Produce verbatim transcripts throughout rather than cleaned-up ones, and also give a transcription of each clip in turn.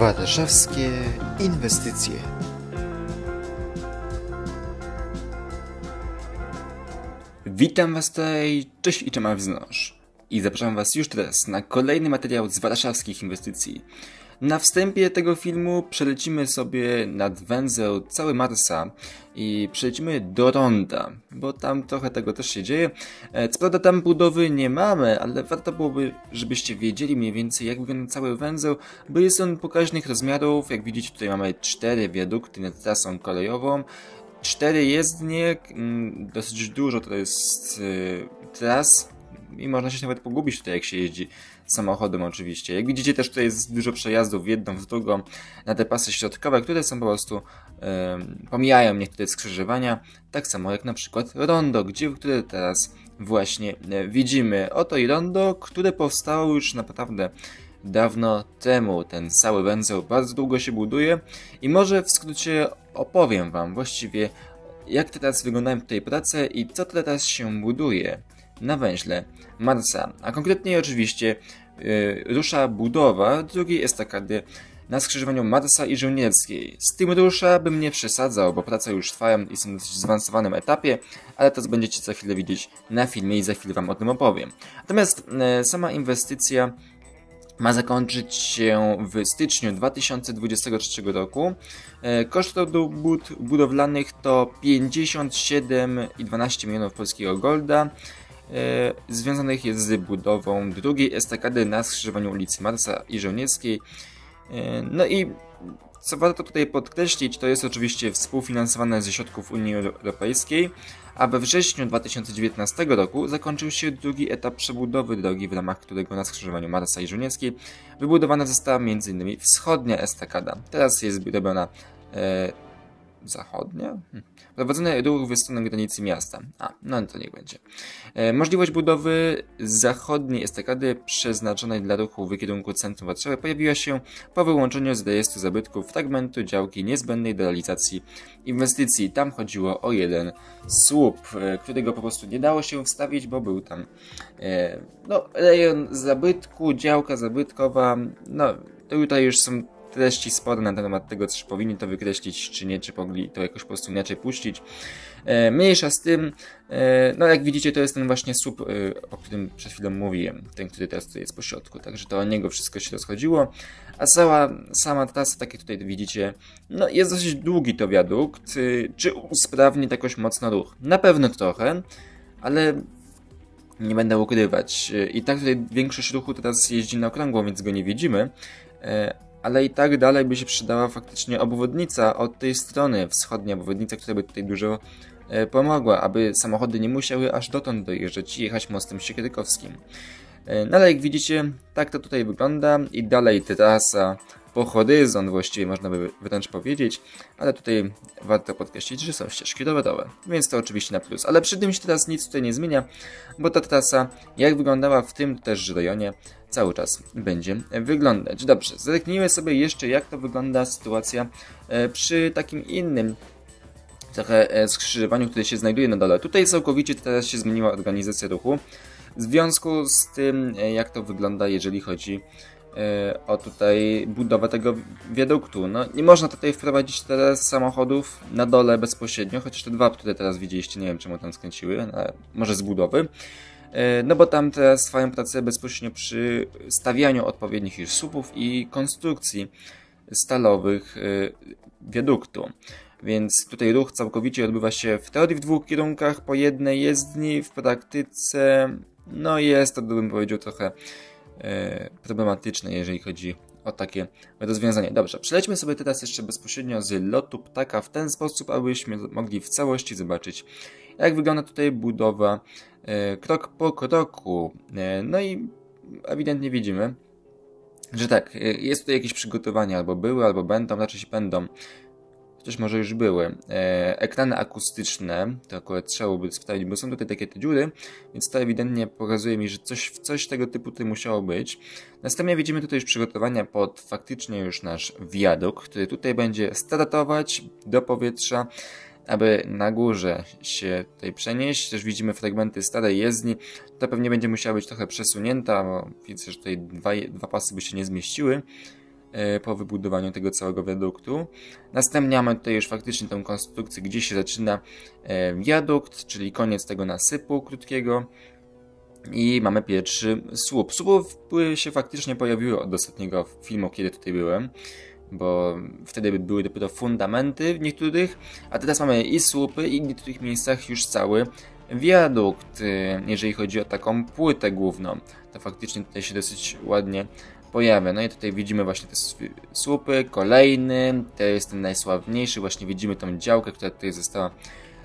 Warszawskie Inwestycje. Witam Was tutaj, cześć i cześć, Awizonosz. I zapraszam Was już teraz na kolejny materiał z Warszawskich Inwestycji. Na wstępie tego filmu przelecimy sobie nad węzeł cały Marsa i przelecimy do Ronda, bo tam trochę tego też się dzieje. Co prawda tam budowy nie mamy, ale warto byłoby, żebyście wiedzieli mniej więcej, jak wygląda cały węzeł, bo jest on pokaźnych rozmiarów. Jak widzicie, tutaj mamy cztery wiadukty nad trasą kolejową, cztery jezdnie, dosyć dużo to jest tras. I można się nawet pogubić tutaj, jak się jeździ samochodem oczywiście. Jak widzicie, też tutaj jest dużo przejazdów w jedną, w drugą na te pasy środkowe, które są po prostu yy, pomijają niektóre skrzyżowania. Tak samo jak na przykład rondo, gdzie, które teraz właśnie widzimy. Oto i rondo, które powstało już naprawdę dawno temu. Ten cały węzeł bardzo długo się buduje i może w skrócie opowiem Wam właściwie, jak teraz wyglądają tutaj prace i co teraz się buduje na węźle Marsa, a konkretnie oczywiście yy, rusza budowa drugiej estakady na skrzyżowaniu Marsa i Żołnierskiej. Z tym rusza bym nie przesadzał, bo prace już trwają i są w dosyć zaawansowanym etapie, ale to będziecie za chwilę widzieć na filmie i za chwilę Wam o tym opowiem. Natomiast yy, sama inwestycja ma zakończyć się w styczniu dwa tysiące dwudziestego trzeciego roku. Koszt robót budowlanych to pięćdziesiąt siedem i dwanaście milionów polskiego golda. Związanych jest z budową drugiej estakady na skrzyżowaniu ulicy Marsa i Żołnierskiej. No i co warto tutaj podkreślić, to jest oczywiście współfinansowane ze środków Unii Europejskiej, a we wrześniu dwa tysiące dziewiętnastego roku zakończył się drugi etap przebudowy drogi, w ramach którego na skrzyżowaniu Marsa i Żołnierskiej wybudowana została między innymi wschodnia estakada. Teraz jest robiona e, zachodnia? Hmm. Prowadzony ruch w stronę granicy miasta. A, no to niech będzie. E, możliwość budowy zachodniej estakady przeznaczonej dla ruchu w kierunku centrum Warszawy pojawiła się po wyłączeniu z rejestru zabytków fragmentu działki niezbędnej do realizacji inwestycji. Tam chodziło o jeden słup, e, którego po prostu nie dało się wstawić, bo był tam e, no, rejon zabytku, działka zabytkowa. No, tutaj już są treści spory na temat tego, czy powinni to wykreślić, czy nie, czy mogli to jakoś po prostu inaczej puścić. E, mniejsza z tym, e, no jak widzicie, to jest ten właśnie słup, e, o którym przed chwilą mówiłem, ten, który teraz tutaj jest po środku, także to o niego wszystko się rozchodziło, a cała sama trasa, tak jak tutaj widzicie, no jest dosyć długi to wiadukt. E, czy usprawni to jakoś mocno ruch? Na pewno trochę, ale nie będę ukrywać. E, I tak tutaj większość ruchu teraz jeździ na okrągło, więc go nie widzimy. E, Ale i tak dalej by się przydała faktycznie obwodnica od tej strony, wschodnia obwodnica, która by tutaj dużo e, pomogła, aby samochody nie musiały aż dotąd dojeżdżać i jechać mostem siekierkowskim. E, no ale jak widzicie, tak to tutaj wygląda i dalej trasa po horyzont właściwie, można by wręcz powiedzieć, ale tutaj warto podkreślić, że są ścieżki rowerowe, więc to oczywiście na plus. Ale przy tym się teraz nic tutaj nie zmienia, bo ta trasa, jak wyglądała w tym też rejonie, cały czas będzie wyglądać. Dobrze, zerknijmy sobie jeszcze, jak to wygląda sytuacja przy takim innym trochę skrzyżowaniu, które się znajduje na dole. Tutaj całkowicie teraz się zmieniła organizacja ruchu w związku z tym, jak to wygląda, jeżeli chodzi o tutaj budowę tego wiaduktu. No, nie można tutaj wprowadzić teraz samochodów na dole bezpośrednio, chociaż te dwa, które teraz widzieliście, nie wiem czemu tam skręciły, może z budowy. No bo tam teraz trwają prace bezpośrednio przy stawianiu odpowiednich już słupów i konstrukcji stalowych wiaduktu. Więc tutaj ruch całkowicie odbywa się w teorii w dwóch kierunkach, po jednej jezdni, w praktyce no jest to, bym powiedział, trochę problematyczne, jeżeli chodzi o takie rozwiązanie. Dobrze, przelećmy sobie teraz jeszcze bezpośrednio z lotu ptaka w ten sposób, abyśmy mogli w całości zobaczyć, jak wygląda tutaj budowa e, krok po kroku. E, no i ewidentnie widzimy, że tak, e, jest tutaj jakieś przygotowania, albo były, albo będą, raczej się będą, chociaż może już były. E, ekrany akustyczne, to akurat trzeba by sprawdzić, bo są tutaj takie te dziury, więc to ewidentnie pokazuje mi, że coś, coś tego typu tutaj musiało być. Następnie widzimy tutaj już przygotowania pod faktycznie już nasz wiadukt, który tutaj będzie startować do powietrza, aby na górze się tutaj przenieść. Też widzimy fragmenty starej jezdni. To pewnie będzie musiała być trochę przesunięta, bo widzę, że tutaj dwa, dwa pasy by się nie zmieściły. po wybudowaniu tego całego wiaduktu. Następnie mamy tutaj już faktycznie tę konstrukcję, gdzie się zaczyna wiadukt, czyli koniec tego nasypu krótkiego. I mamy pierwszy słup. Słupy się faktycznie pojawiły od ostatniego filmu, kiedy tutaj byłem, bo wtedy były dopiero fundamenty w niektórych, a teraz mamy i słupy, i w niektórych miejscach już cały wiadukt, jeżeli chodzi o taką płytę główną. To faktycznie tutaj się dosyć ładnie pojawia. No i tutaj widzimy właśnie te słupy, kolejny, to jest ten najsławniejszy, właśnie widzimy tą działkę, która tutaj została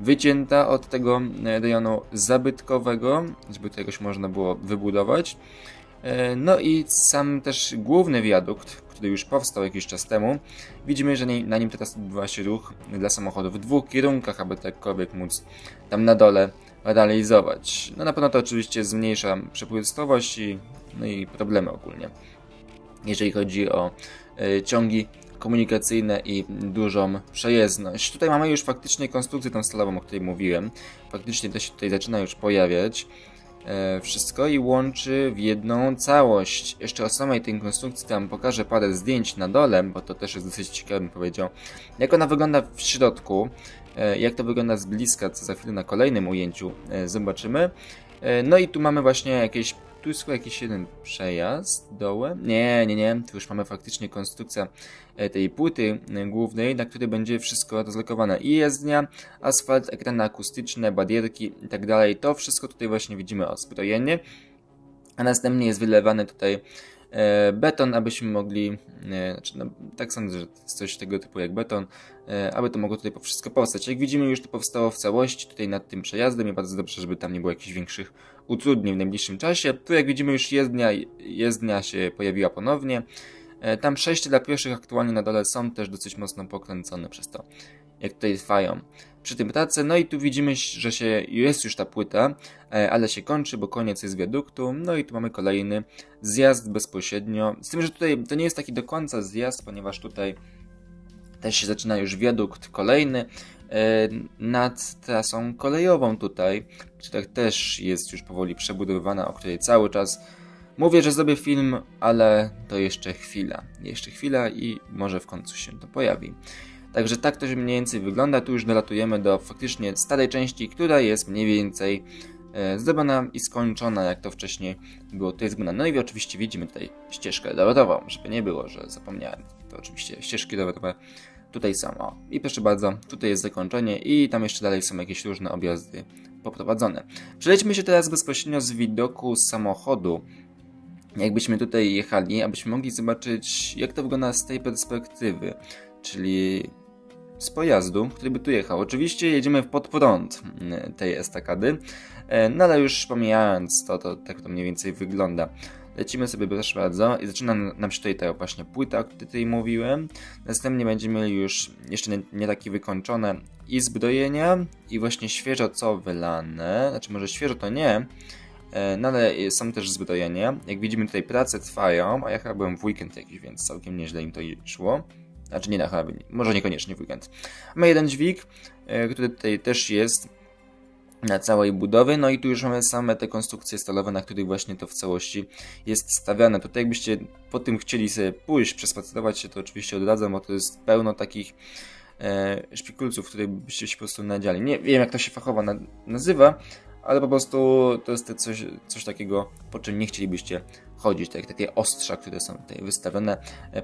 wycięta od tego rejonu zabytkowego, żeby to jakoś można było wybudować. No i sam też główny wiadukt, który już powstał jakiś czas temu, widzimy, że na nim teraz odbywa się ruch dla samochodów w dwóch kierunkach, aby jakkolwiek móc tam na dole realizować. No na pewno to oczywiście zmniejsza przepływowość i, no i problemy ogólnie, jeżeli chodzi o ciągi komunikacyjne i dużą przejezdność. Tutaj mamy już faktycznie konstrukcję tą stalową, o której mówiłem. Faktycznie to się tutaj zaczyna już pojawiać e, wszystko i łączy w jedną całość. Jeszcze o samej tej konstrukcji tam pokażę parę zdjęć na dole, bo to też jest dosyć ciekawe, bym powiedział. Jak ona wygląda w środku, e, jak to wygląda z bliska, co za chwilę na kolejnym ujęciu e, zobaczymy. E, no i tu mamy właśnie jakieś Tu jest chyba jakiś jeden przejazd dołem. Nie, nie, nie. Tu już mamy faktycznie konstrukcję tej płyty głównej, na której będzie wszystko rozlokowane. I jezdnia, asfalt, ekrany akustyczne, barierki i tak dalej. To wszystko tutaj właśnie widzimy ozbrojenie. A następnie jest wylewany tutaj e, beton, abyśmy mogli... E, znaczy, no, tak sądzę, że to jest coś tego typu jak beton. E, aby to mogło tutaj wszystko powstać. Jak widzimy, już to powstało w całości. Tutaj nad tym przejazdem i bardzo dobrze, żeby tam nie było jakichś większych utrudnień w najbliższym czasie. Tu jak widzimy już jezdnia, jezdnia się pojawiła ponownie. Tam przejście dla pieszych aktualnie na dole są też dosyć mocno pokręcone przez to, jak tutaj trwają przy tym prace. No i tu widzimy, że się jest już ta płyta, ale się kończy, bo koniec jest wiaduktu. No i tu mamy kolejny zjazd bezpośrednio. Z tym, że tutaj to nie jest taki do końca zjazd, ponieważ tutaj też się zaczyna już wiadukt kolejny nad trasą kolejową tutaj, która też jest już powoli przebudowywana, o której cały czas mówię, że zrobię film, ale to jeszcze chwila, jeszcze chwila i może w końcu się to pojawi. Także tak to mniej więcej wygląda, tu już dolatujemy do faktycznie starej części, która jest mniej więcej zrobiona i skończona, jak to wcześniej było tutaj zrobione. No i oczywiście widzimy tutaj ścieżkę rowerową, żeby nie było, że zapomniałem, to oczywiście ścieżki rowerowe tutaj są. O. I proszę bardzo, tutaj jest zakończenie i tam jeszcze dalej są jakieś różne objazdy poprowadzone. Przejdźmy się teraz bezpośrednio z widoku samochodu, jakbyśmy tutaj jechali, abyśmy mogli zobaczyć, jak to wygląda z tej perspektywy, czyli z pojazdu, który by tu jechał. Oczywiście jedziemy pod prąd tej estakady, no ale już pomijając to, to tak to mniej więcej wygląda. Lecimy sobie, proszę bardzo, i zaczyna nam się tutaj ta właśnie płyta, o której tutaj mówiłem. Następnie będziemy mieli już jeszcze nie, nie takie wykończone i zbrojenia, i właśnie świeżo co wylane, znaczy może świeżo to nie, no ale są też zbrojenia. Jak widzimy, tutaj prace trwają, a ja chyba byłem w weekend jakiś, więc całkiem nieźle im to szło. Znaczy nie na chyba, może niekoniecznie w weekend. Mamy jeden dźwig, który tutaj też jest na całej budowie, no i tu już mamy same te konstrukcje stalowe, na których właśnie to w całości jest stawiane. Tutaj jakbyście po tym chcieli sobie pójść, przespacerować się, to oczywiście odradzam, bo to jest pełno takich e, szpikulców, które byście się po prostu nadziali. Nie wiem, jak to się fachowo na, nazywa, ale po prostu to jest coś, coś takiego, po czym nie chcielibyście chodzić, tak jak takie ostrza, które są tutaj wystawione,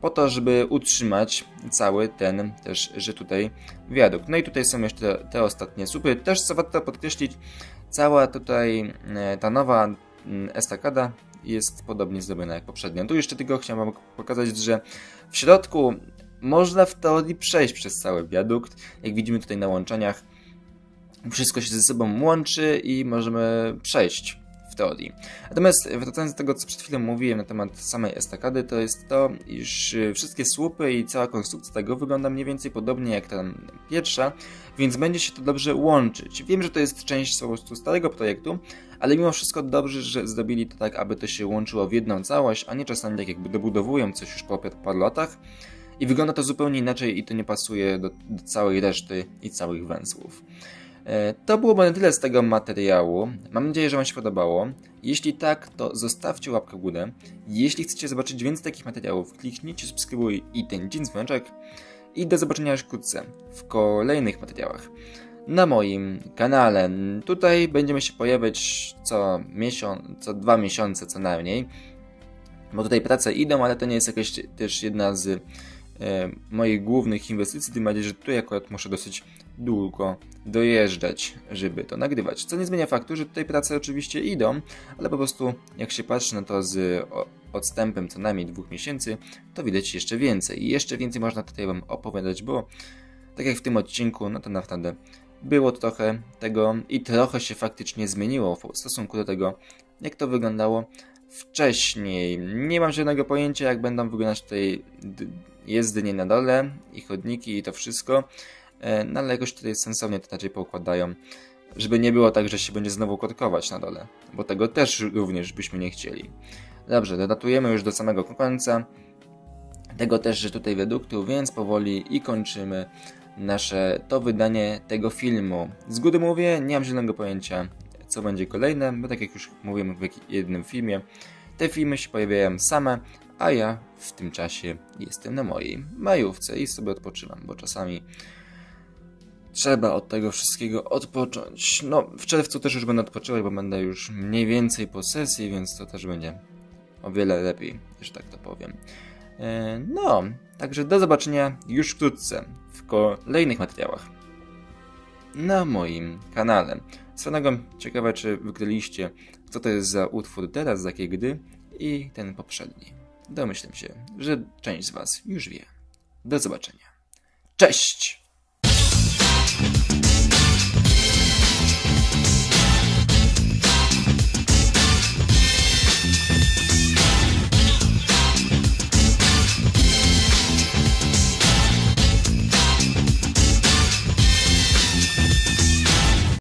po to, żeby utrzymać cały ten też, że tutaj wiadukt. No i tutaj są jeszcze te, te ostatnie słupy. Też co warto podkreślić, cała tutaj ta nowa estakada jest podobnie zrobiona jak poprzednia. Tu jeszcze tylko chciałem wam pokazać, że w środku można w teorii przejść przez cały wiadukt. Jak widzimy tutaj na łączeniach, wszystko się ze sobą łączy i możemy przejść w teorii. Natomiast wracając do tego, co przed chwilą mówiłem na temat samej estakady, to jest to, iż wszystkie słupy i cała konstrukcja tego wygląda mniej więcej podobnie jak ta pierwsza, więc będzie się to dobrze łączyć. Wiem, że to jest część po prostu starego projektu, ale mimo wszystko dobrze, że zrobili to tak, aby to się łączyło w jedną całość, a nie czasami tak jakby dobudowują coś już po paru latach i wygląda to zupełnie inaczej i to nie pasuje do, do całej reszty i całych węzłów. To byłoby na tyle z tego materiału. Mam nadzieję, że Wam się podobało. Jeśli tak, to zostawcie łapkę w górę. Jeśli chcecie zobaczyć więcej takich materiałów, kliknijcie subskrybuj i ten dzwoneczek. I do zobaczenia już wkrótce w kolejnych materiałach na moim kanale. Tutaj będziemy się pojawiać co miesiąc, co dwa miesiące co najmniej. Bo tutaj prace idą, ale to nie jest jakaś też jedna z e, moich głównych inwestycji. Tym bardziej, że tutaj akurat muszę dosyć długo dojeżdżać, żeby to nagrywać. Co nie zmienia faktu, że tutaj prace oczywiście idą, ale po prostu jak się patrzy na to z o, odstępem co najmniej dwóch miesięcy, to widać jeszcze więcej. I jeszcze więcej można tutaj Wam opowiadać, bo tak jak w tym odcinku, no to naprawdę było trochę tego i trochę się faktycznie zmieniło w stosunku do tego, jak to wyglądało wcześniej. Nie mam żadnego pojęcia, jak będą wyglądać tutaj jezdnie na dole i chodniki i to wszystko, no ale jakoś tutaj sensownie to raczej poukładają, żeby nie było tak, że się będzie znowu korkować na dole, bo tego też również byśmy nie chcieli. Dobrze, dodatujemy już do samego końca tego też, że tutaj wiaduktu, więc powoli i kończymy nasze to wydanie tego filmu. Z góry mówię, nie mam żadnego pojęcia, co będzie kolejne, bo tak jak już mówiłem w jednym filmie, te filmy się pojawiają same, a ja w tym czasie jestem na mojej majówce i sobie odpoczywam, bo czasami trzeba od tego wszystkiego odpocząć. No, w czerwcu też już będę odpoczywać, bo będę już mniej więcej po sesji, więc to też będzie o wiele lepiej, że tak to powiem. No, także do zobaczenia już wkrótce w kolejnych materiałach na moim kanale. Swoją drogą ciekawe, czy wykryliście, co to jest za utwór teraz, za jakie gry i ten poprzedni. Domyślam się, że część z Was już wie. Do zobaczenia. Cześć!